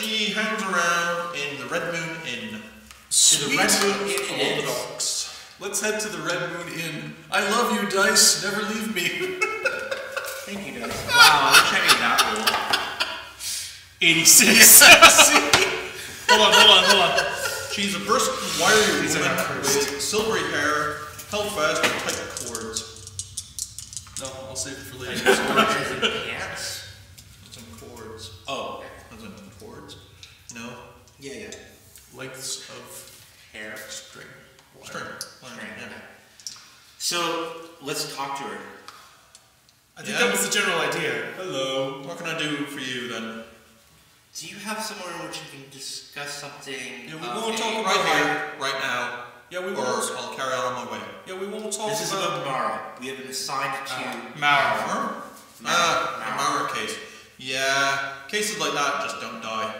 She hangs around in the Red Moon Inn. Sweet. The Red Moon Inn of all the dogs. Let's head to the Red Moon Inn. I love you, Dice. Never leave me. Thank you, Dice. Wow, I'm checking that roll. 86. Hold on. She's a brisk, wiry woman with silvery hair, held fast with tight cords. No, I'll save it for later. Yes. Some cords. Oh. No. Yeah. Lengths of hair, string. Yeah. So let's talk to her. I think that was the general idea. Hello. What can I do for you then? Do you have somewhere in which you can discuss something? Yeah, we won't talk about here, right now. Yeah, we won't. Or I'll carry out on my way. Yeah, we won't talk. This is about Mauer. We have been assigned to Mauer. The Mauer case. Yeah, cases like that just don't die.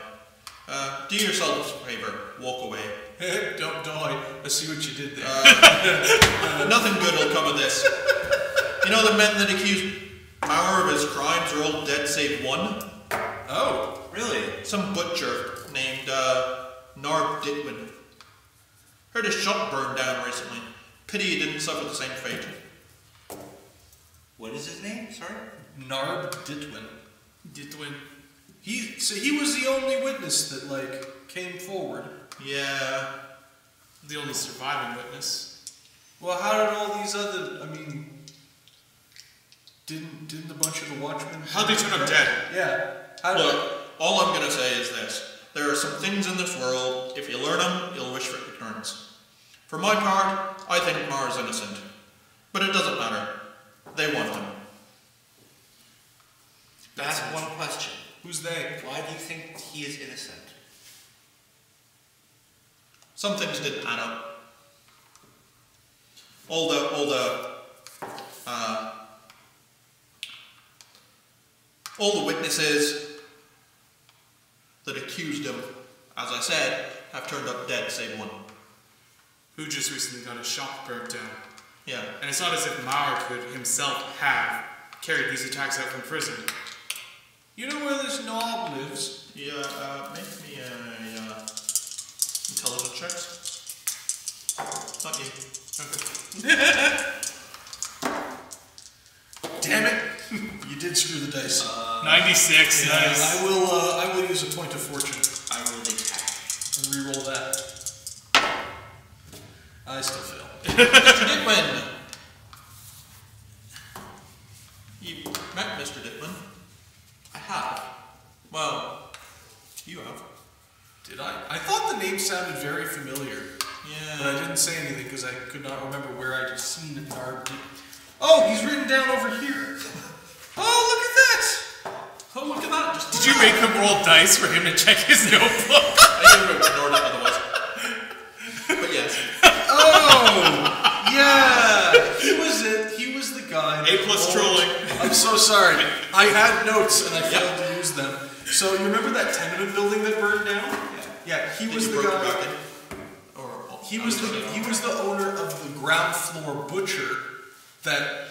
Do yourselves a favor. Walk away. Don't die. I see what you did there. Nothing good will come of this. You know the men that accused Mauer of his crimes are all dead save one? Oh, really? Some butcher named Narb Ditwin. Heard his shop burned down recently. Pity he didn't suffer the same fate. What is his name? Sorry? Narb Ditwin. Ditwin. So he was the only witness that, like, came forward. Yeah. The only surviving witness. Well, how did all these other, I mean, didn't a bunch of the watchmen... How'd they turn up dead? Yeah. Look, all I'm going to say is this. There are some things in this world, if you learn them, you'll wish for it returns. For my part, I think Mauer's innocent. But it doesn't matter. They want him. That's one question. Who's they? Why do you think he is innocent? Some things didn't add up. All the witnesses that accused him, as I said, have turned up dead, save one. who just recently got a shop burnt down. Yeah. And it's not as if Mauer could himself have carried these attacks out from prison. You know where this knob lives? Yeah, make me a intelligence check. Not you. Okay. Damn it! You did screw the dice. 96. Yeah, nice. I will use a point of fortune. I will re-roll that. I still fail. Mr. Ditwin. You met Mr. Ditwin. I have. Well, you have. Did I? I thought the name sounded very familiar. Yeah. But I didn't say anything because I could not remember where I'd seen a Narb Ditwin. Oh, he's written down over here. Oh, look at that! Oh, look at that! Just did you make him roll dice for him to check his notebook? I didn't remember Nora otherwise. But yes. Oh, yeah! He was the guy. A+ trolling. I'm so sorry. I had notes and I failed to use them. So you remember that tenement building that burned down? Yeah. Yeah, he was the guy. He was the owner of the ground floor butcher that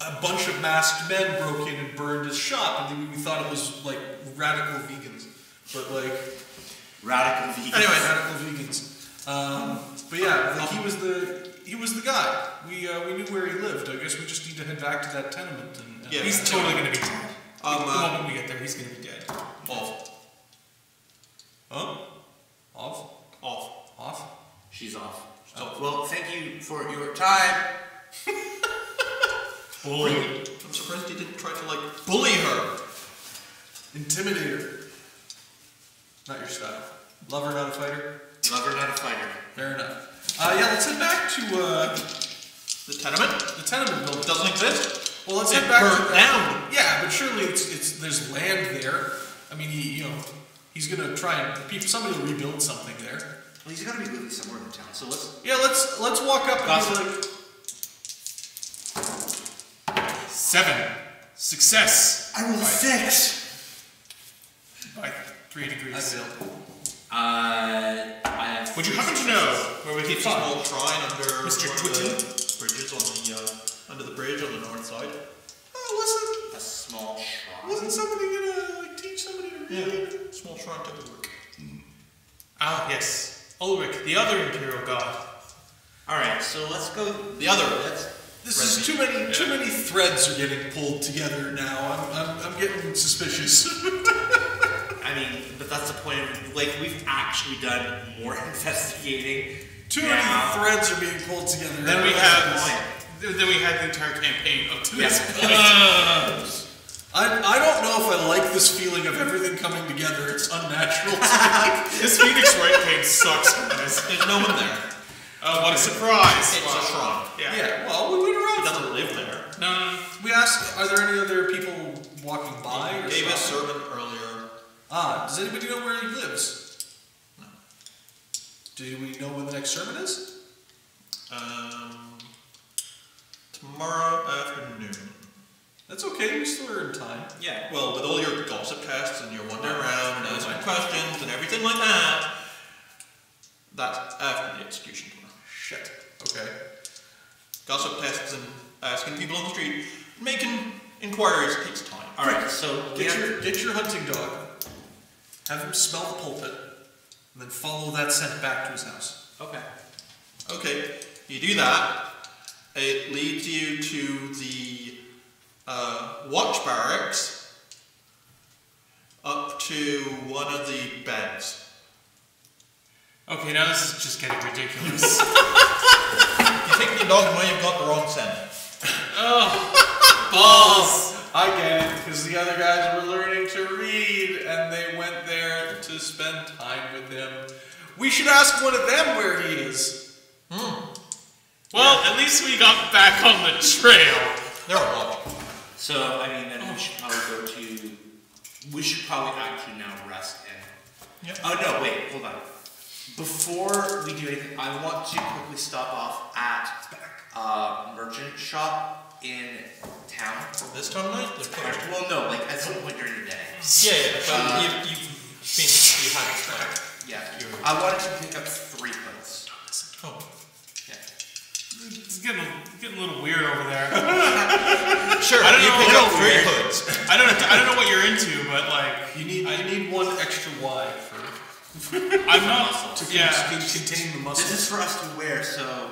a bunch of masked men broke in and burned his shop, and we thought it was like radical vegans, but like radical vegans. Anyway, radical vegans. But yeah, like he was the guy. We knew where he lived. I guess we just need to head back to that tenement. And yeah, he's totally gonna be dead. The moment we get there, he's gonna be dead. Off. Huh? Off. Off. Off. She's off. She's off. Well, thank you for your time. Bullied. I'm surprised he didn't try to like bully her, intimidate her. Not your style. Lover, not a fighter. Lover, not a fighter. Fair enough. Yeah, let's head back to the tenement. The tenement building doesn't exist. Well, let's head back to that. Yeah, but surely it's there's land there. I mean, he's gonna try and somebody will rebuild something there. Well, he's gotta be living somewhere in the town. So let's walk up and like. 7. Success. I rolled 6. By 3 degrees. I failed. I have. Would you happen to know where we keep this whole shrine under Mr. Twitten? Bridges on the under the bridge on the north side. Oh, wasn't a small shrine? Wasn't somebody gonna like, teach somebody to read? Yeah. Small shrine to Ulrich. Mm. Ah, yes, Ulrich, the other imperial god. All right, so let's go. The other. This is too many threads are getting pulled together now. I'm getting suspicious. I mean, but that's the point. Like, we've actually done more investigating. Too many threads are being pulled together. Then we had the entire campaign up to this point. I don't know if I like this feeling of everything coming together. It's unnatural. This Phoenix Wright game sucks. There's no one there. Oh, what a surprise! It's a shrine. Yeah. Yeah, well, we went around. He doesn't live there. No. We asked, are there any other people walking by? Or gave a servant earlier. Ah, does anybody know where he lives? No. Do we know when the next sermon is? Tomorrow afternoon. That's okay, we still are in time. Yeah. Well, with all your gossip tests and your wandering around and asking questions and everything like that, that's after the execution. Shit. Okay. Gossip tests and asking people on the street, making inquiries takes time. All right. So get your hunting dog. Have him smell the pulpit, and then follow that scent back to his house. Okay. Okay. You do that. It leads you to the watch barracks, up to one of the beds. Okay, now this is just getting ridiculous. You take the dog away, you've got the wrong scent. Oh, balls! I get it, because the other guys were learning to read, and they went there to spend time with him. We should ask one of them where he is. Hmm. Well, yeah. At least we got back on the trail. They're watching. So, I mean, then we should probably go to... We should probably actually now rest in. Yep. Oh, no, wait, hold on. Before we do anything, I want to quickly stop off at a merchant shop in town. This time night? Well, no, like at some point during the day. Yeah, but you had a track. Yeah. I wanted to pick up 3 plates. Oh. a little weird over there. Sure, I don't know, pick up three hoods. I don't know what you're into, but like I need one extra wide for. I'm not to contain the muscle. This is for us to wear, so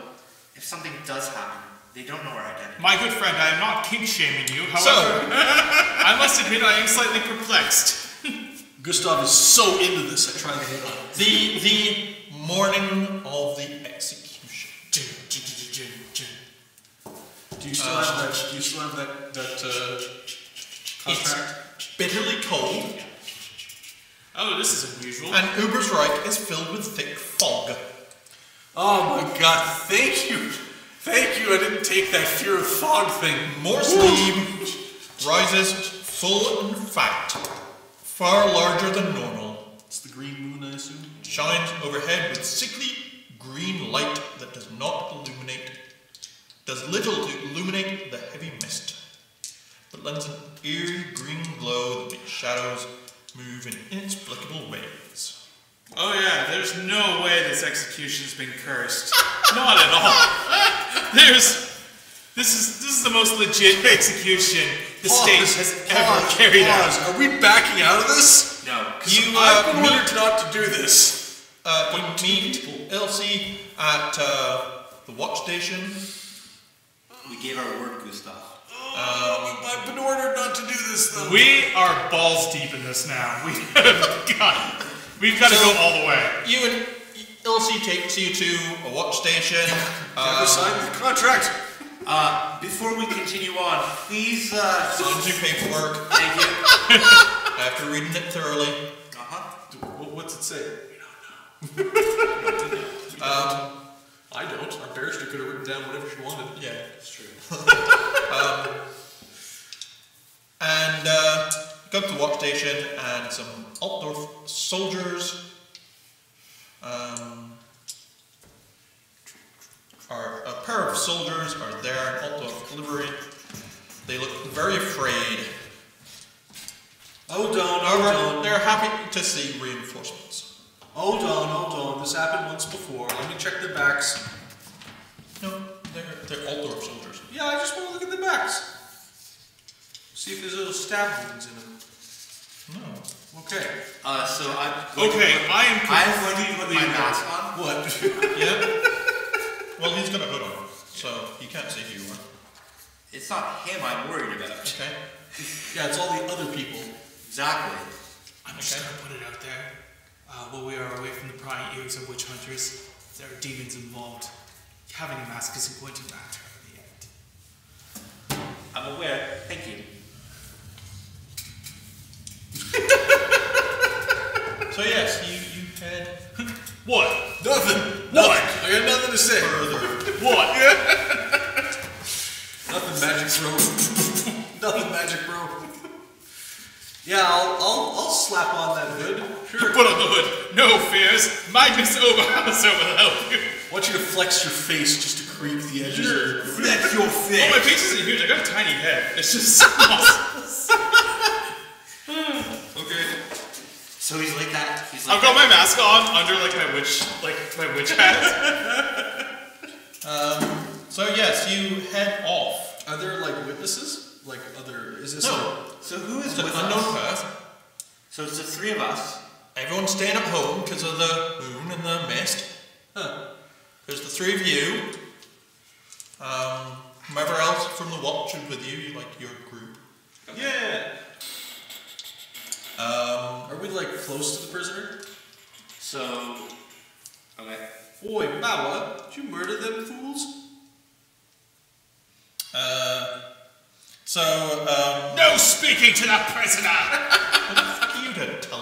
if something does happen, they don't know our identity. My good friend, I am not kink shaming you. However, I must admit I am slightly perplexed. Gustav is so into this. I try to hit on it. The morning of the execution. Do you still have that? Do you still have that contract? It's bitterly cold. Oh, this is unusual. And Uber's Reich is filled with thick fog. Oh my God! Thank you. Thank you, I didn't take that fear of fog thing. More steam rises full and fat, far larger than normal. It's the green moon, I assume? Shines overhead with sickly green light that does little to illuminate the heavy mist, but lends an eerie green glow that makes shadows move in inexplicable ways. Oh yeah, there's no way this execution's been cursed. Not at all. This is the most legit execution the state has ever carried out. Are we backing out of this? No. You I've been ordered not to do this. You meet Elsie at the watch station. We gave our word, Gustav. I've been ordered not to do this, though. We are balls deep in this now. We God. We've got to go all the way. You and Ilse takes you to a watch station. Sign the contract. Before we continue on, please sign your paperwork. Thank you. After reading it thoroughly. What's it say? We don't know. I don't. Our barrister could have written down whatever she wanted. Yeah, that's true. And go to the watch station and some Altdorf soldiers are there in Altdorf livery. They look very afraid. Hold on, hold on. They're happy to see reinforcements. Hold on, hold on. This happened once before. Let me check their backs. No, they're Altdorf soldiers. Yeah, I just want to look at their backs. See if there's little stab wounds in them. No. Okay. So I. Okay, I am. I am going to put my mask on. What? Yep. Well, he's got a hood on, so you can't see who you are. It's not him I'm worried about. Okay. Yeah, it's all the other people. Exactly. I'm just gonna put it out there. While we are away from the prying ears of witch hunters, if there are demons involved, having a mask isn't going to matter in the end. I'm aware. Thank you. So yes, you had what? Nothing. What? I got nothing to say. What? Nothing magic, bro. Nothing magic, bro. Yeah, I'll slap on that hood. Sure. Put on the hood. No fears. Magnus Oberhauser will help you. I want you to flex your face just to creep the edges. Sure. Flex your face. Oh, my face isn't huge. I got a tiny head. It's just. So he's like that. He's like I've got my mask on under like my witch hat. So yes, you head off. Are there like witnesses? Like other? Is this? No. So who is with us? So it's the three of us. Everyone's staying at home because of the moon and the mist. Huh. There's the three of you. Whoever else from the watch is with you, like your group. Okay. Yeah. Are we like close to the prisoner? So, okay. Boy, Mauer, did you murder them fools? No speaking to the prisoner! What the fuck you don't tell?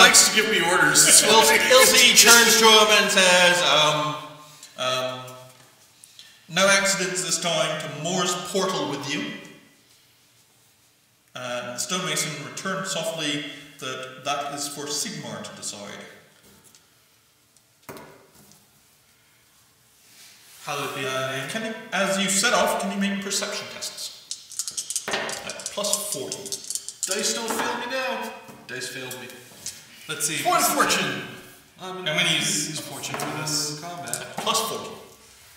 Likes to give me orders. Ilse turns to him and says, no accidents this time to Moore's portal with you. And the stonemason returns softly that that is for Sigmar to decide. Hallowed be thy name. As you set off, can you make perception tests? At +40. Dice don't fail me now. Dice failed me. Let's see. One fortune. I'm going to use fortune for this combat. +40.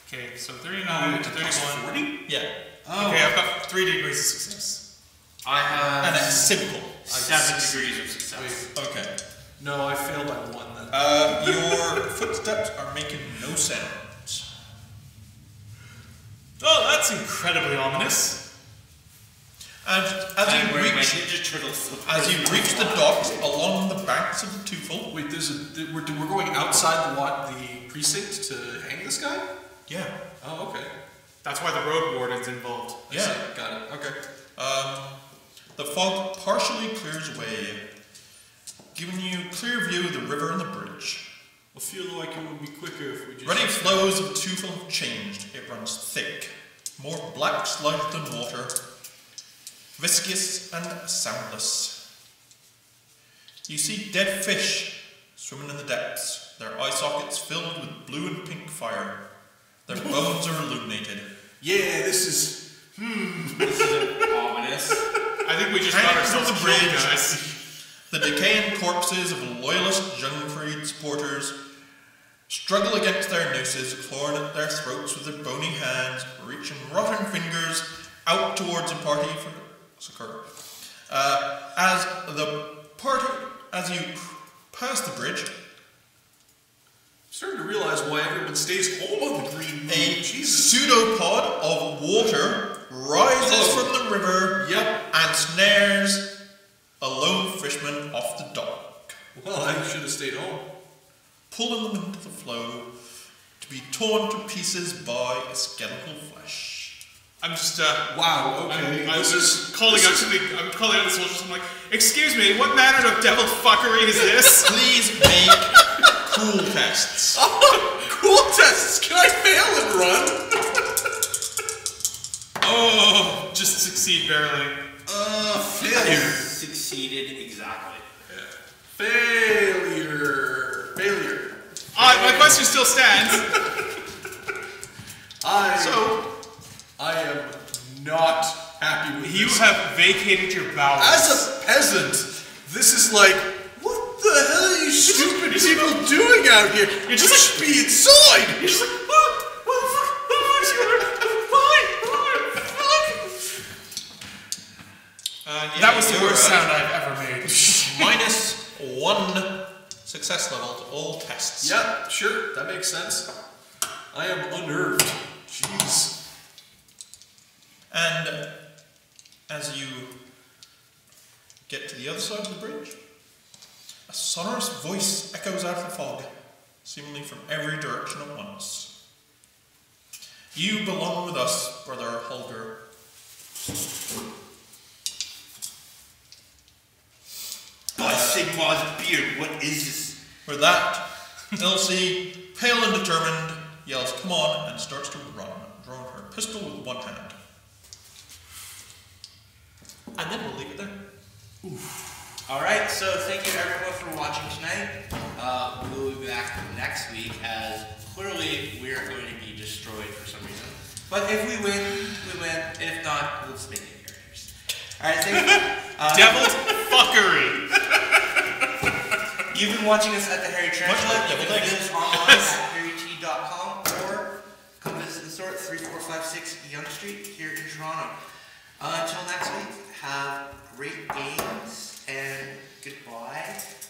Okay, so 39 to 31. 40? Yeah. Oh. Okay, I've got 3 degrees of success. I have. And that's simple. I have 7 degrees of success. Wait. Okay. No, I failed by 1 then. Your footsteps are making no sound. Oh, that's incredibly ominous. And as you reach the docks along the banks of the Tufel... Wait, there's a, we're going outside the precinct to hang this guy? Yeah. Oh, okay. That's why the road warden's involved. Yeah. It. Got it. Okay. The fog partially clears away, giving you clear view of the river and the bridge. I feel like it would be quicker if we just... Running flows of Tufel have changed. It runs thick, more black sludge than water, viscous and soundless. You see dead fish swimming in the depths, their eye sockets filled with blue and pink fire. Their bones are illuminated. Yeah, this is... This is ominous. I think we just got ourselves the bridge, guys. The decaying corpses of loyalist Jungfried supporters struggle against their nooses, clawing at their throats with their bony hands, reaching rotten fingers out towards the party for succor. As you pass the bridge, I'm starting to realize why everyone stays home on the green moon. A pseudopod of water rises from the river and snares a lone fisherman off the dock. Well, I should have stayed home. Pulling them into the flow to be torn to pieces by a skeletal flesh. I'm just, wow, okay. I'm calling out the soldiers. I'm like, excuse me, what manner of devil fuckery is this? Please make cool tests. Oh, cool tests? Can I fail and run? Oh, just succeed barely. Failure. Succeeded exactly. Yeah. Failure. Failure. My question still stands. I am not happy with this. You have vacated your bowels. As a peasant, this is like, what the hell are you stupid people doing out here? You're just like, be inside. You're just like, yeah, that was the worst sound I've ever made. -1 success level to all tests. Yeah, sure, that makes sense. I am unnerved. Jeez. And as you get to the other side of the bridge, a sonorous voice echoes out of the fog, seemingly from every direction at once. You belong with us, brother Holger. By Sigmar's beard, what is this? For that, Ilse, pale and determined, yells, come on, and starts to run, drawing her pistol with one hand. And then we'll leave it there. Oof. Alright, so thank you everyone for watching tonight. We'll be back next week, as clearly we're going to be destroyed for some reason. But if we win, we win. If not, we'll spin it. Alright, thank you. Devil fuckery! You've been watching us at the Hairy Tarantula. You can visit us online at hairyt.com or come visit the store at 3456 Young Street here in Toronto. Until next week, have great games and goodbye.